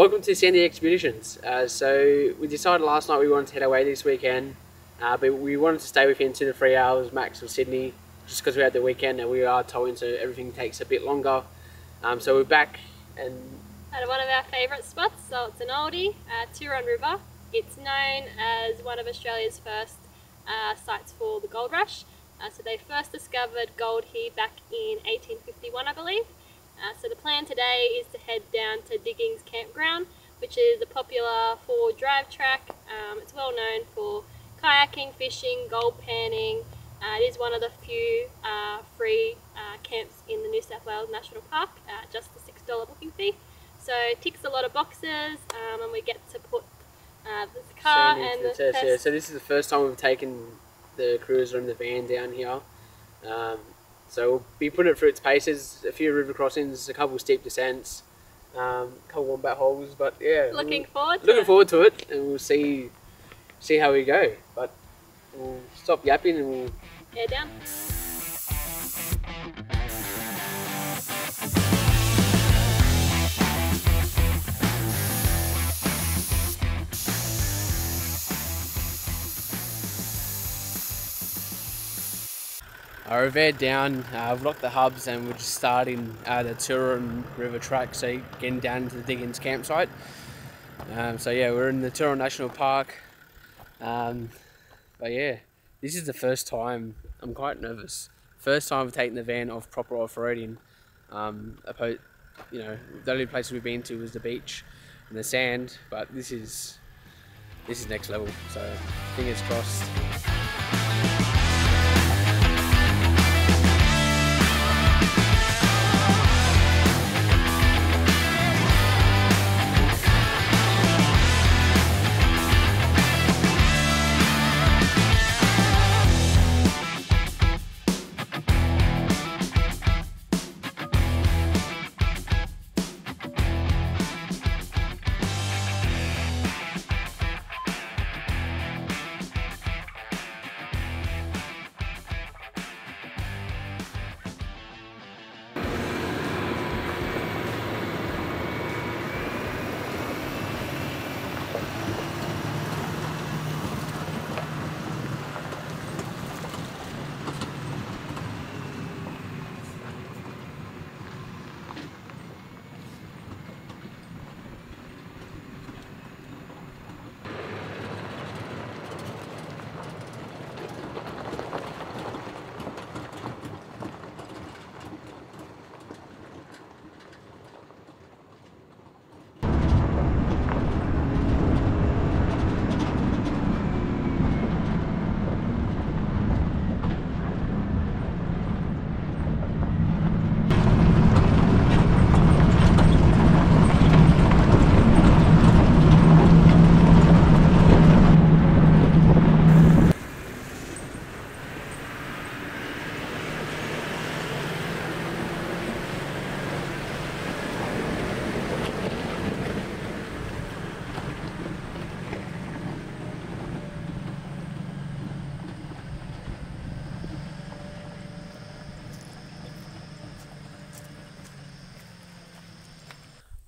Welcome to Sandy Expeditions. So we decided last night we wanted to head away this weekend, but we wanted to stay within 2 to 3 hours max of Sydney, just because we had the weekend and we are towing, so everything takes a bit longer. So we're back and at one of our favourite spots, so it's an oldie, Turon River. It's known as one of Australia's first sites for the gold rush. So they first discovered gold here back in 1851, I believe. So the plan today is to head down to Diggings Campground, which is a popular four-drive track. It's well known for kayaking, fishing, gold panning. It is one of the few free camps in the New South Wales National Park, just the $6 booking fee. So it ticks a lot of boxes, and we get to put the car and the test. Yeah, so this is the first time we've taken the cruiser and the van down here. So we'll be putting it through its paces, a few river crossings, a couple steep descents, a couple wombat holes, but yeah. Looking forward to it, and we'll see how we go. But we'll stop yapping and we'll head down. We've aired down, I've locked the hubs and we're just starting the Turon River track, so getting down to the Diggings campsite. So yeah, we're in the Turon National Park. But yeah, this is the first time, I'm quite nervous. First time I've taken the van off proper off-roading. You know, the only place we've been to was the beach and the sand, but this is next level, so fingers crossed.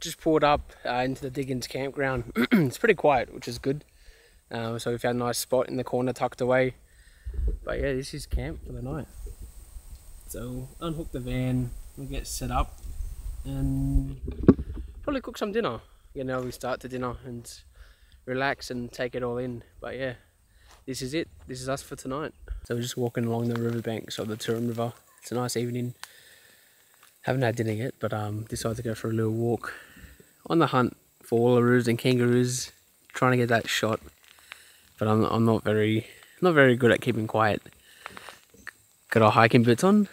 Just pulled up into the Diggings campground. It's pretty quiet, which is good. So we found a nice spot in the corner tucked away. But yeah, this is camp for the night. So we'll unhook the van, we'll get set up and probably cook some dinner. You know, we start to dinner and relax and take it all in. But yeah, this is it. This is us for tonight. So we're just walking along the riverbanks of the Turon River. It's a nice evening. Haven't had dinner yet, but decided to go for a little walk. On the hunt for wallaroos and kangaroos, trying to get that shot, but I'm not very good at keeping quiet. Got our hiking boots on.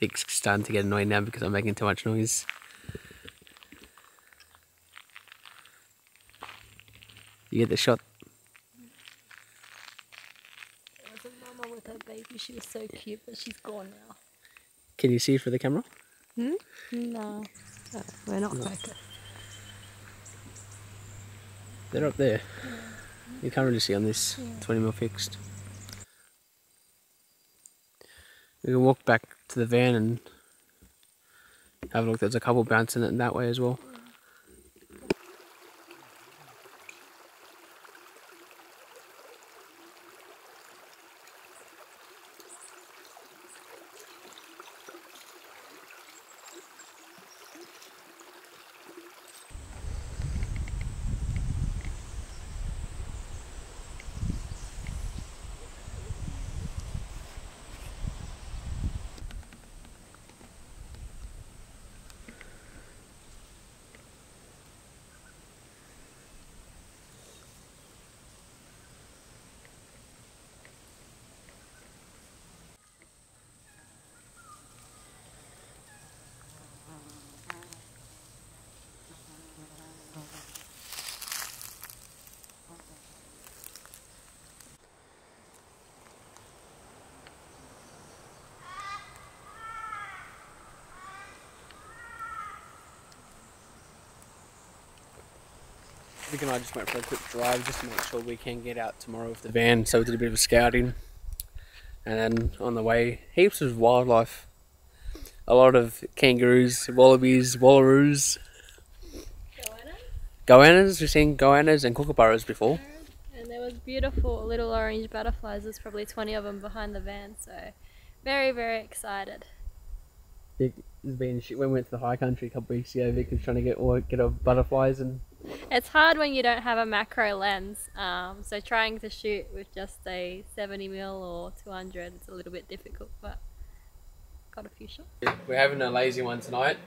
It's starting to get annoying now because I'm making too much noise. You get the shot. There was a mama with her baby. She was so cute, but she's gone now. Can you see for the camera? Hmm? No, oh, we're not focused. They're up there. Yeah. You can't really see on this 20mm fixed. We can walk back to the van and Have a look, there's a couple bouncing it in that way as well. Vic and I just went for a quick drive just to make sure we can get out tomorrow with the van, so we did a bit of scouting, and then on the way heaps of wildlife, a lot of kangaroos, wallabies, wallaroos, goannas, we've seen goannas and kookaburras before, and there was beautiful little orange butterflies. There's probably 20 of them behind the van, so very, very excited. When we went to the high country a couple weeks ago, Vic was trying to get all butterflies, and it's hard when you don't have a macro lens, so trying to shoot with just a 70mm or 200 is a little bit difficult, but got a few shots. We're having a lazy one tonight,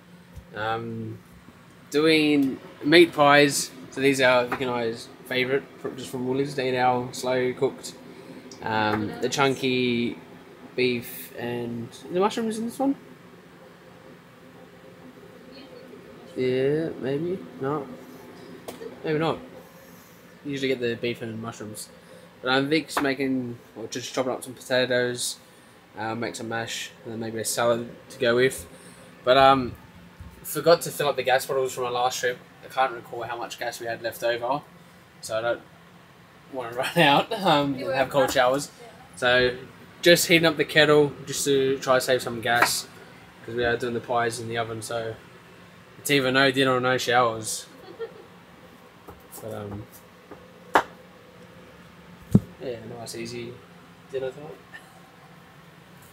doing meat pies. So these are Vic and I's favourite, just from Woolies. They eat our slow cooked, the chunky beef and the mushrooms in this one? Yeah, maybe, no. Maybe not. You usually get the beef and mushrooms. But Vic's making, or just chopping up some potatoes, make some mash, and then maybe a salad to go with. But forgot to fill up the gas bottles from our last trip. I can't recall how much gas we had left over, so I don't want to run out and have cold showers. So just heating up the kettle just to try to save some gas, because we are doing the pies in the oven, so it's either no dinner or no showers. But yeah, nice easy dinner thought.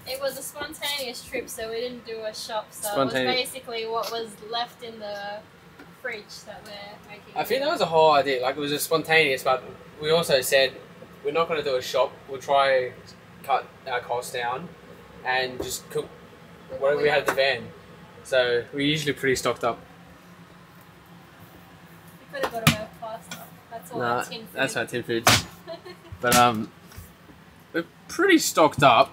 It was a spontaneous trip, so we didn't do a shop, so it was basically what was left in the fridge that we're making. I think that was a whole idea, like it was a spontaneous, but we also said we're not going to do a shop, we'll try cut our costs down and just cook whatever we had in the van. So we're usually pretty stocked up. We could have got away with pasta. That's all our tin food. That's our tin food. But we're pretty stocked up,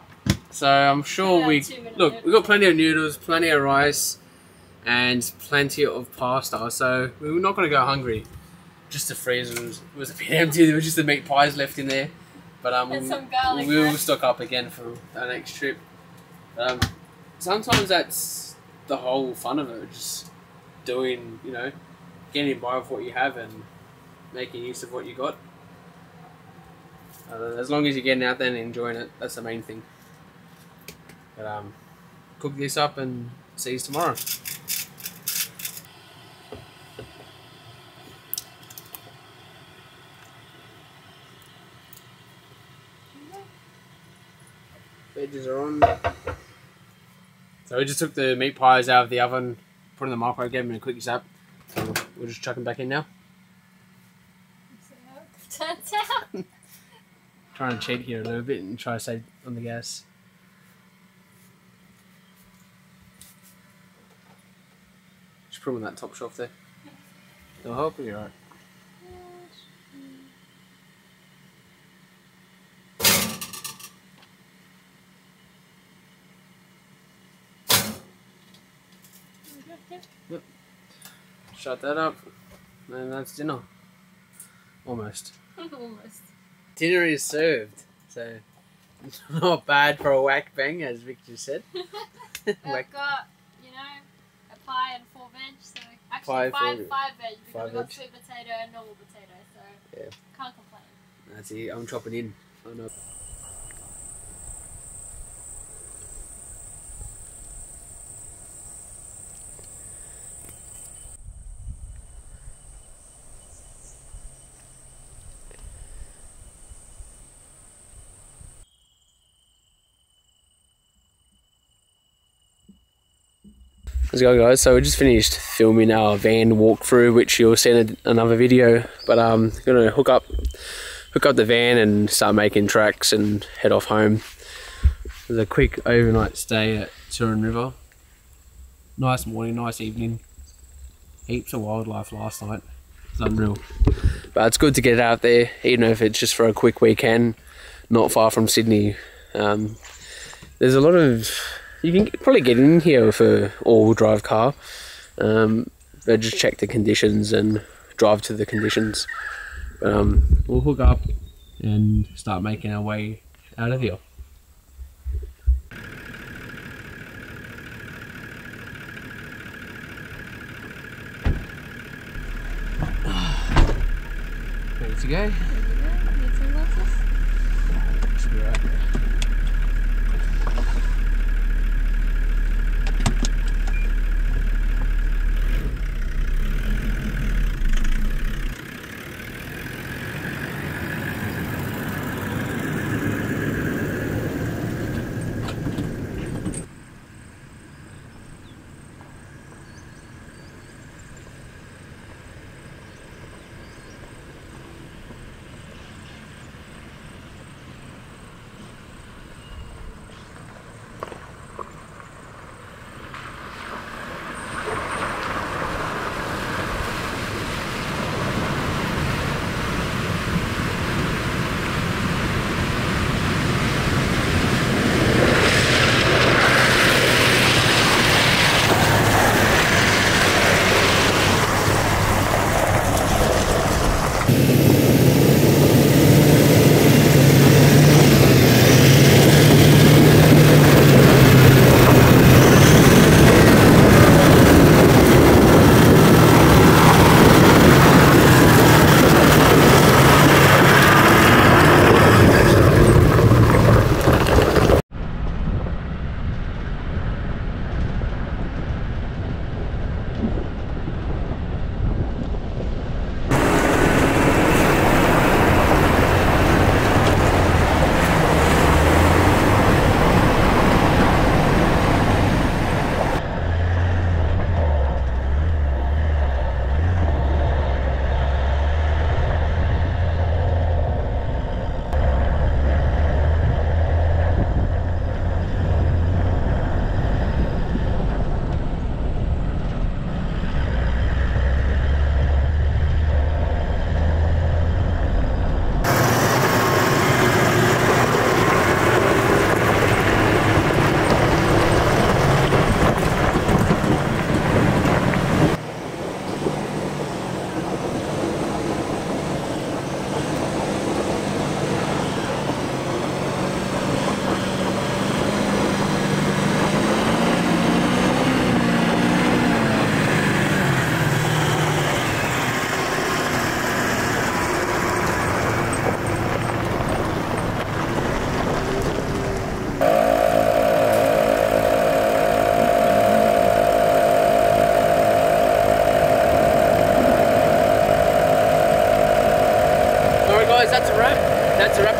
so I'm sure we look. We've got plenty of noodles, plenty of rice, and plenty of pasta. So we're not going to go hungry. Just the freezer was a bit empty. There was just the meat pies left in there. But we will stock up again for our next trip. Sometimes that's the whole fun of it. Just doing, you know, getting by with what you have and making use of what you got. As long as you're getting out there and enjoying it, that's the main thing. But cook this up and see you tomorrow. Veggies are on. So we just took the meat pies out of the oven, put them in the microwave, gave them a quick zap. So we'll just chuck them back in now. Trying to cheat here a little bit and try to save on the gas. Just put them on that top shelf there. It'll help you, alright? Yep. Shut that up, and that's dinner. Almost. Almost. Dinner is served, so it's not bad for a whack bang, as Vic just said. We've got, you know, a pie and 4 veg, so actually five veg, because we've got sweet potato and normal potato, so yeah. Can't complain. That's it, I'm chopping in. Oh, no. How's it going, guys? So we just finished filming our van walkthrough, which you'll see in another video, but I'm gonna hook up the van and start making tracks and head off home. It was a quick overnight stay at Turon River. Nice morning, nice evening. Heaps of wildlife last night. It's unreal. But it's good to get out there, even if it's just for a quick weekend, not far from Sydney. There's a lot of... You can probably get in here with an all-wheel drive car, but just check the conditions and drive to the conditions. We'll hook up and start making our way out of here. Ready to go? Need some glasses? Should be right.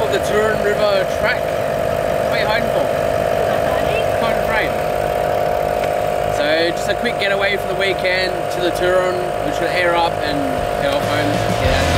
The Turon River track. What are you hiding for? Can't frame. So just a quick getaway for the weekend to the Turon, which will air up and head off home.